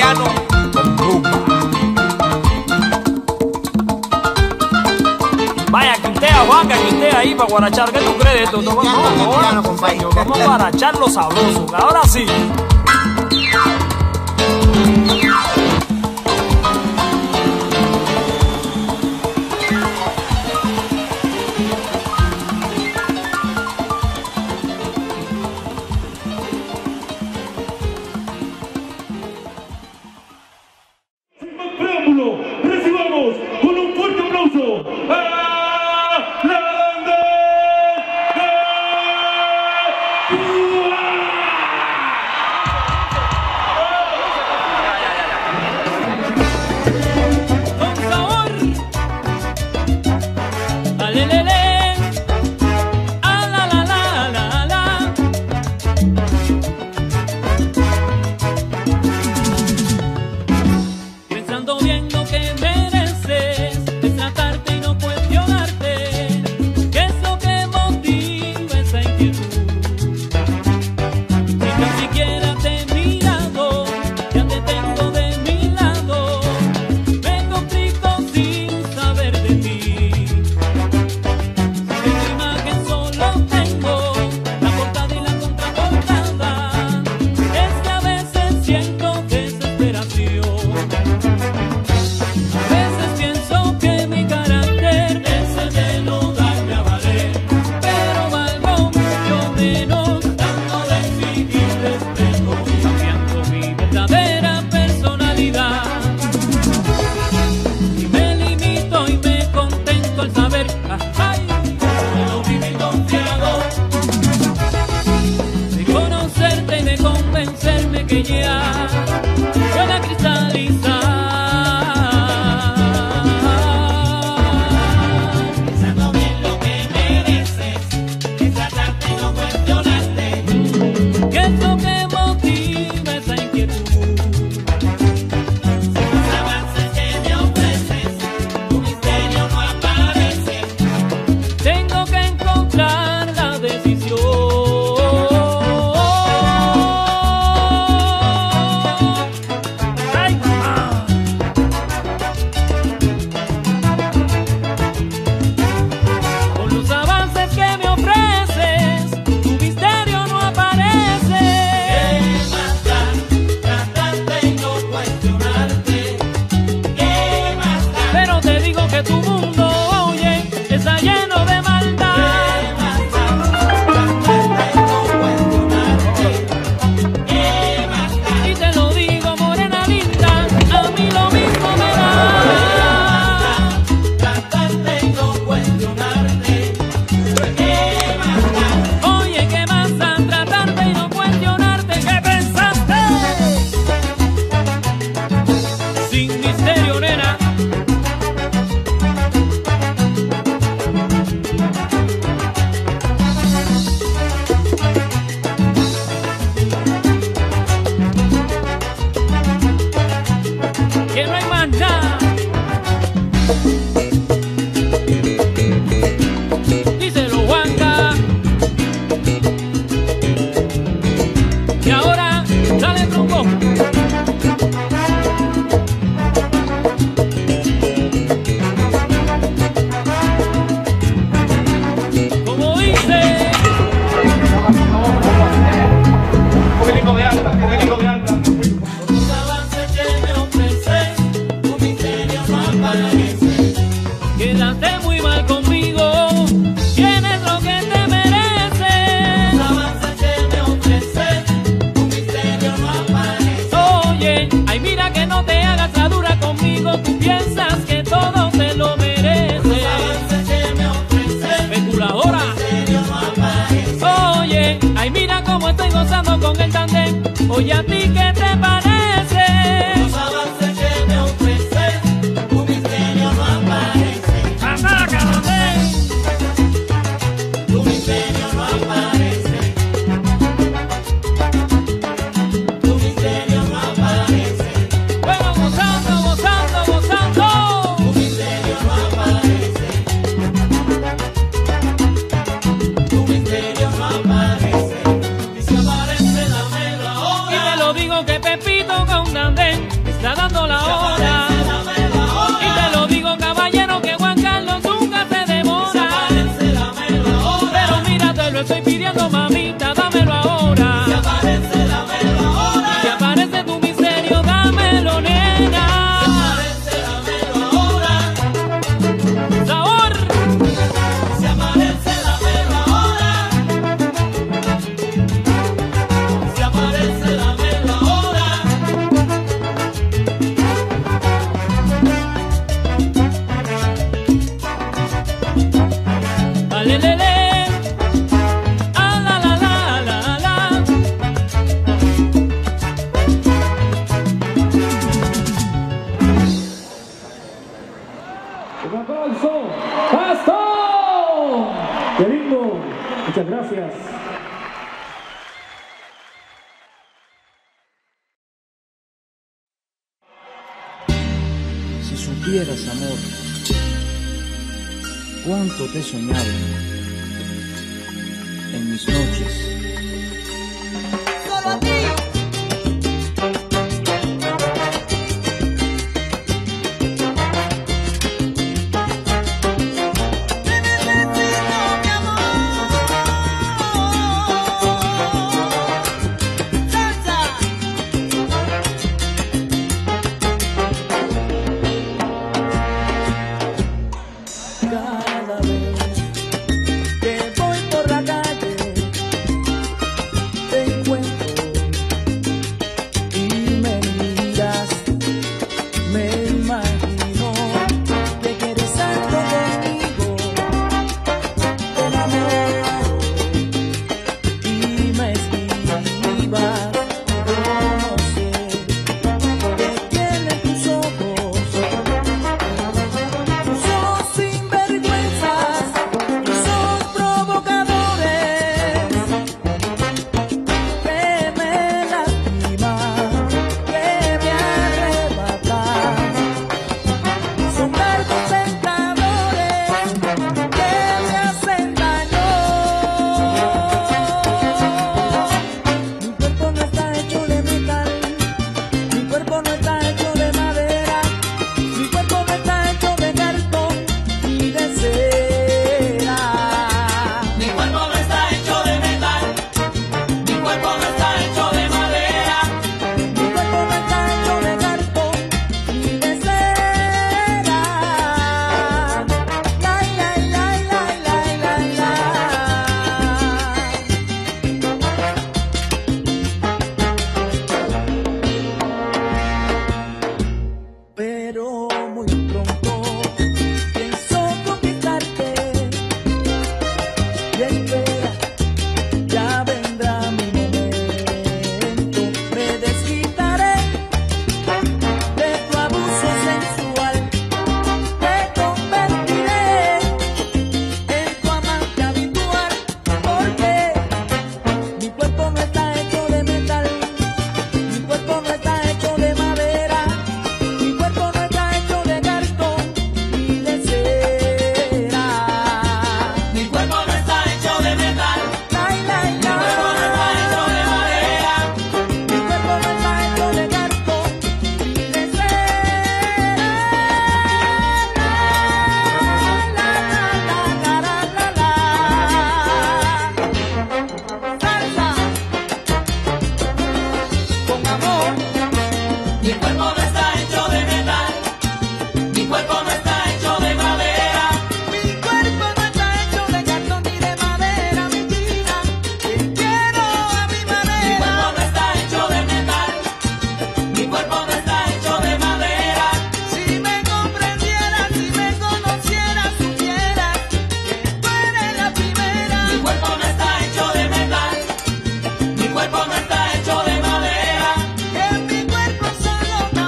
Colombiano con Lupa. Vaya, quintea, vaca, quintea ahí para guarachar. ¿Qué tú crees de esto? Vamos a guarachar los sabrosos. Ahora sí. Recibamos con un fuerte aplauso a Dan Den. Con sabor, dale, le, le. Que ya pueda cristalizar, pensando bien lo que mereces, es tratarte y no cuestionarte. ¿Qué es lo que motiva esa inquietud? Si los avances que me ofreces, tu misterio no aparece. Tengo que encontrar la decisión. Con el Dan Den, oye, ¿a ti qué te parece? Los avances que me ofreces, tu misterio no aparece. ¡Atácate! Tu misterio no aparece. Tu misterio no aparece. Bueno, gozando, gozando, gozando. Tu misterio no aparece. Tu misterio no aparece. Digo que Pepito. está dando la hora. Y te lo digo, caballero, que Juan Carlos nunca se demora. Pero mira, te lo estoy pidiendo, mamita, dámelo ahora. Si aparece tu misterio, dámelo, nena. ¡Sabor! Si aparece, dámelo ahora. Si aparece, dámelo ahora. Dale, le, le. ¡Bastón! ¡Qué lindo! Muchas gracias. Si supieras, amor, cuánto te he soñado en mis noches. ¡Solo a ti! Mi cuerpo no está hecho de madera, que mi cuerpo solo está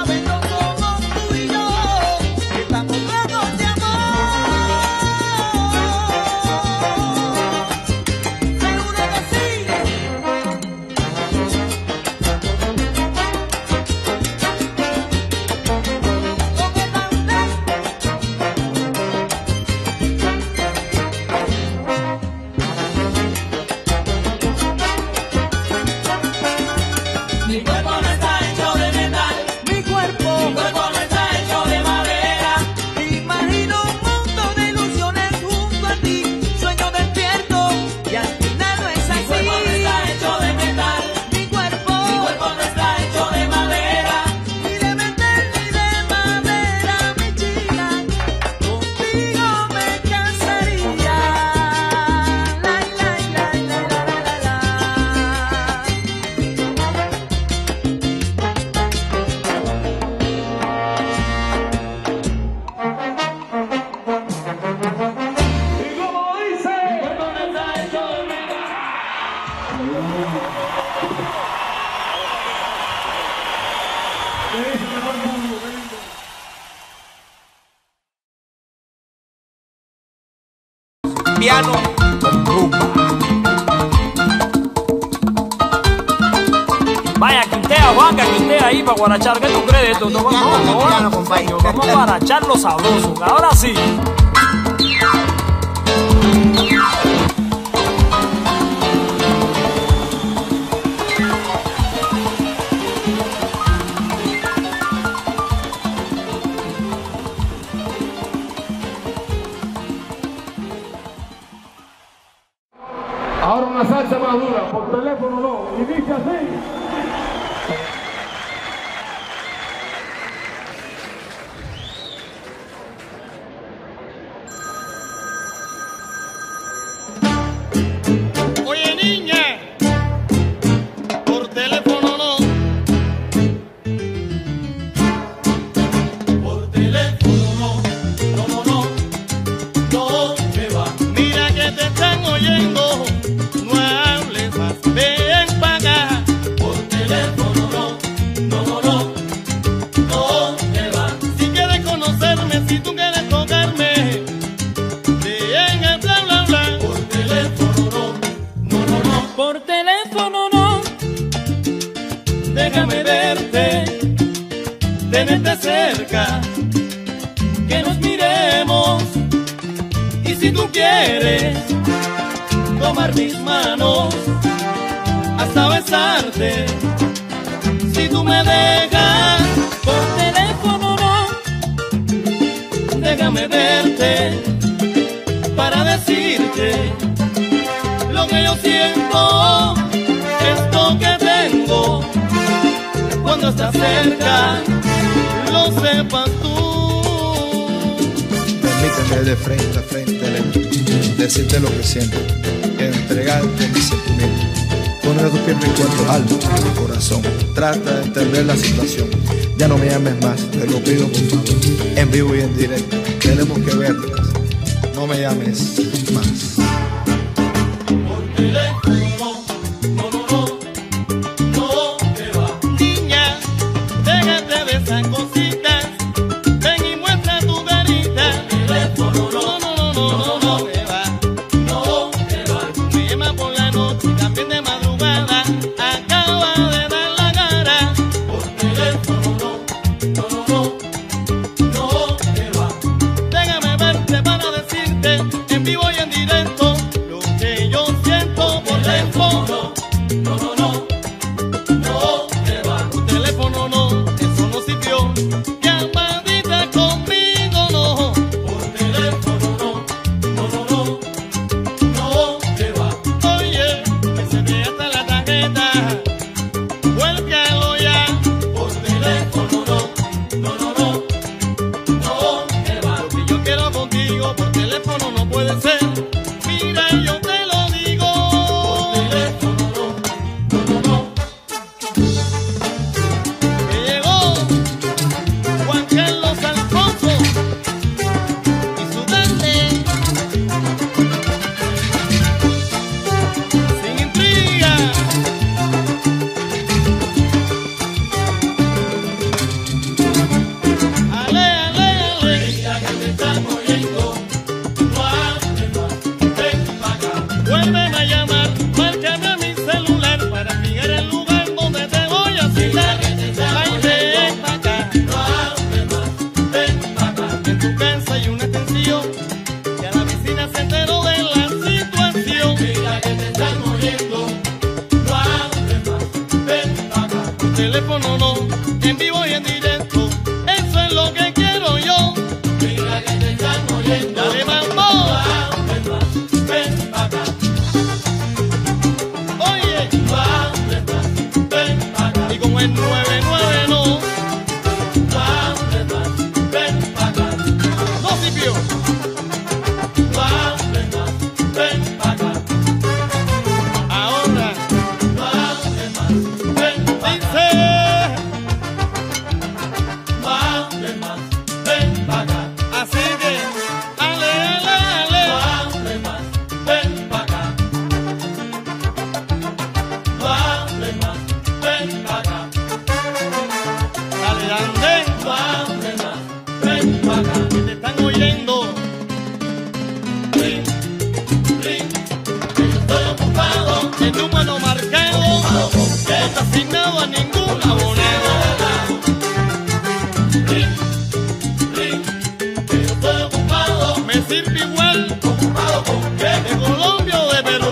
Piano con rumba. Vaya, quintea, Juanca, quintea ahí para guarachar. ¿Qué tú crees de esto? No, vamos a guarachar los sabrosos. Ahora sí. Ahora una salsa más dura, por teléfono no, y dice así. Déjame verte, tenerte cerca, que nos miremos. Y si tú quieres tomar mis manos hasta besarte, si tú me dejas. Por teléfono no, déjame verte para decirte lo que yo siento, esto que tengo. Cuando estás cerca, lo sepas tú. Permíteme de frente a frente decirte lo que siento, entregarte mis sentimientos, poner tu pierna en cuanto alto tu corazón. Trata de entender la situación. Ya no me llames más, te lo pido por favor. En vivo y en directo tenemos que vernos. No me llames más. No, no, no, no te va. Tu teléfono no, eso no sirvió. Dan Den, no hables más, ven para acá, que te están oyendo. Ring, ring, que yo estoy ocupado, que tu mano marcado, que no está asignado a ningún abonado. Ring, ring, que yo estoy ocupado, me sirve igual, ocupado con qué, de Colombia o de Perú.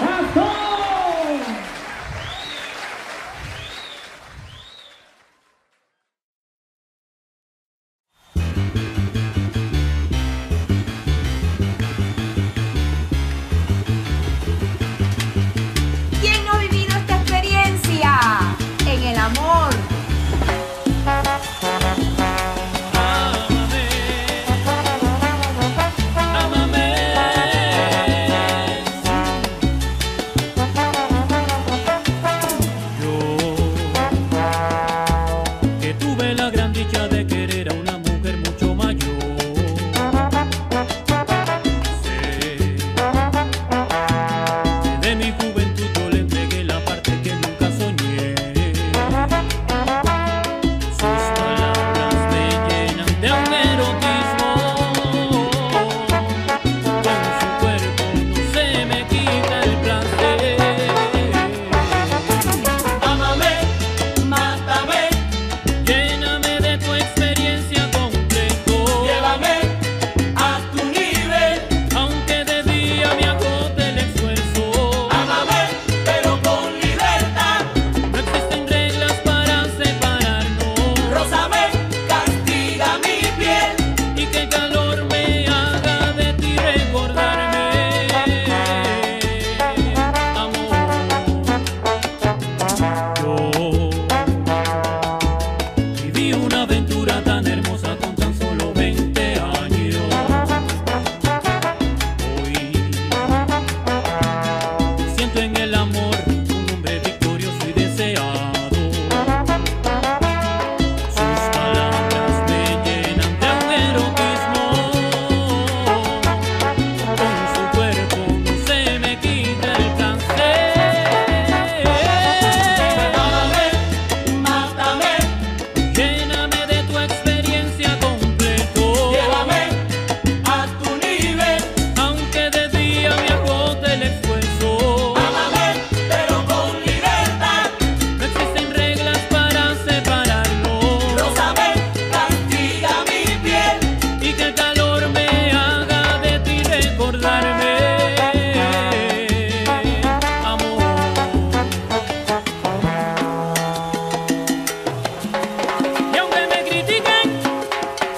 ¡Hasta! ¿Quién no ha vivido esta experiencia en el amor?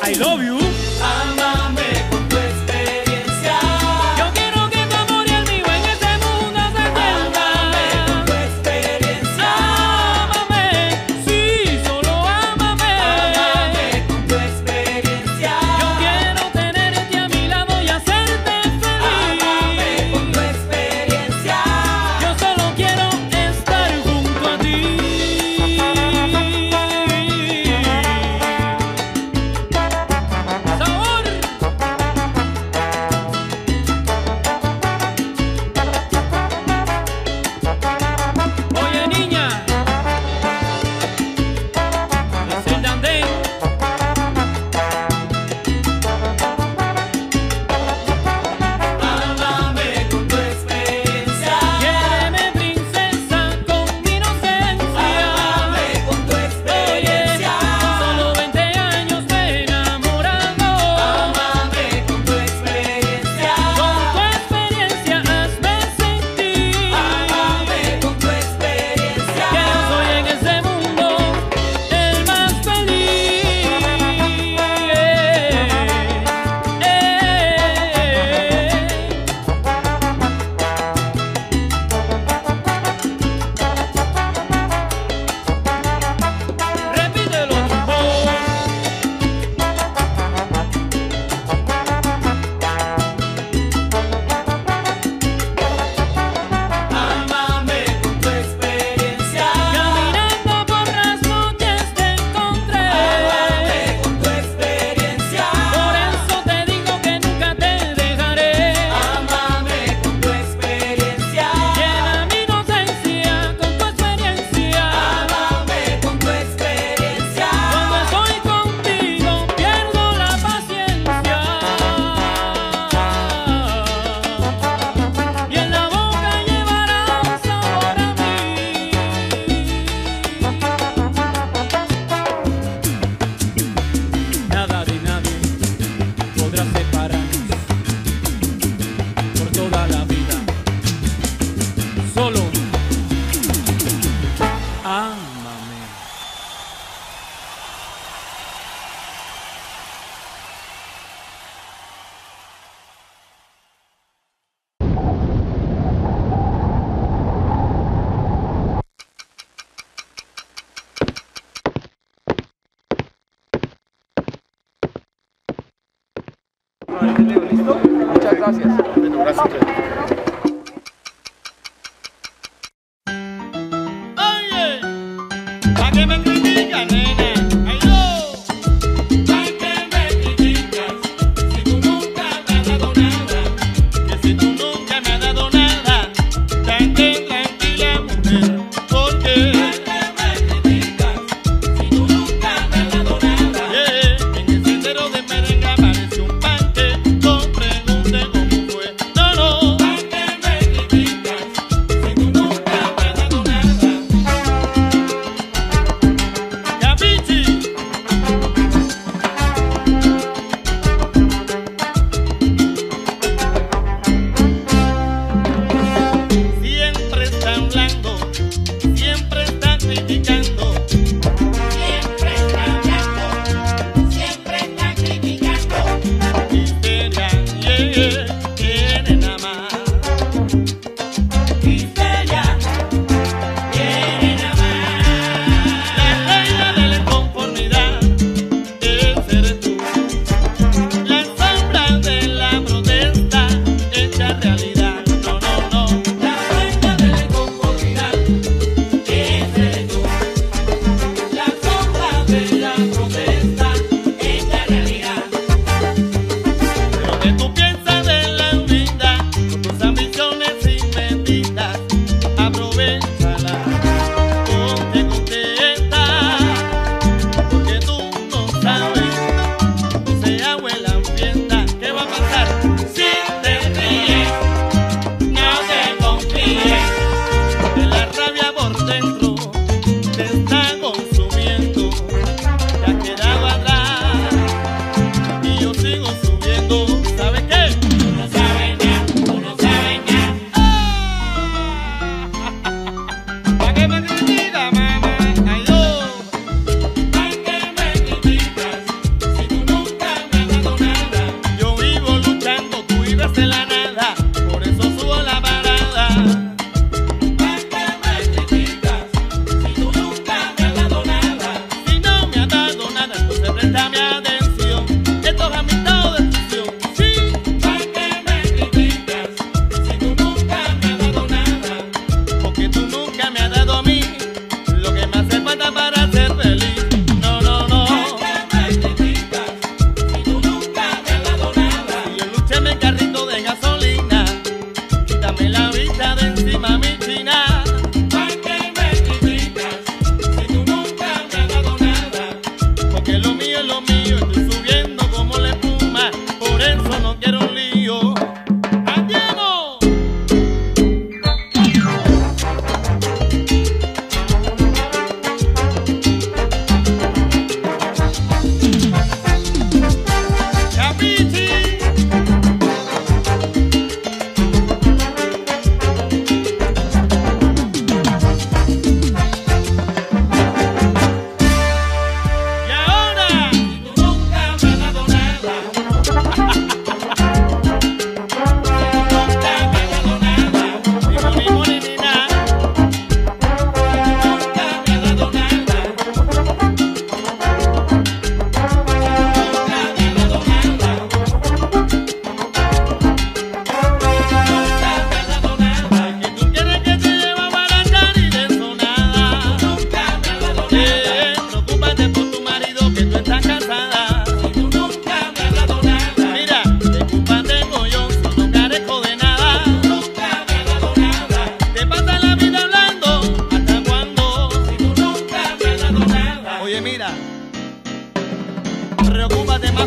I love you. con el video, ¿listo? Muchas gracias. Gracias. Preocúpate más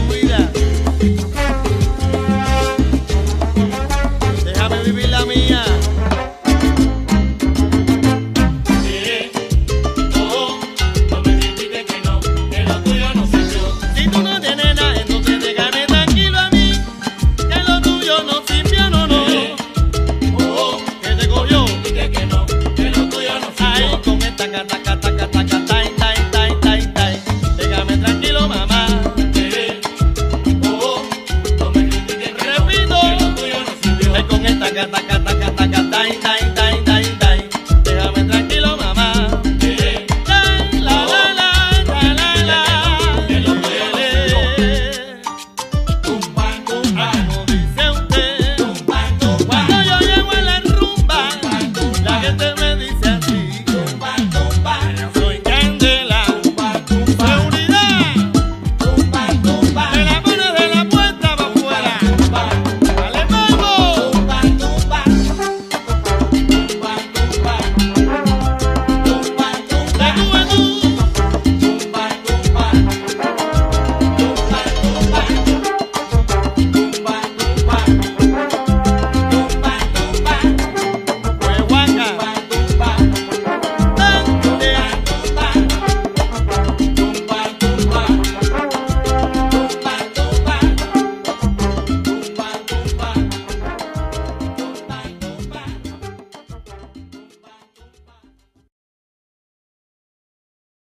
vida.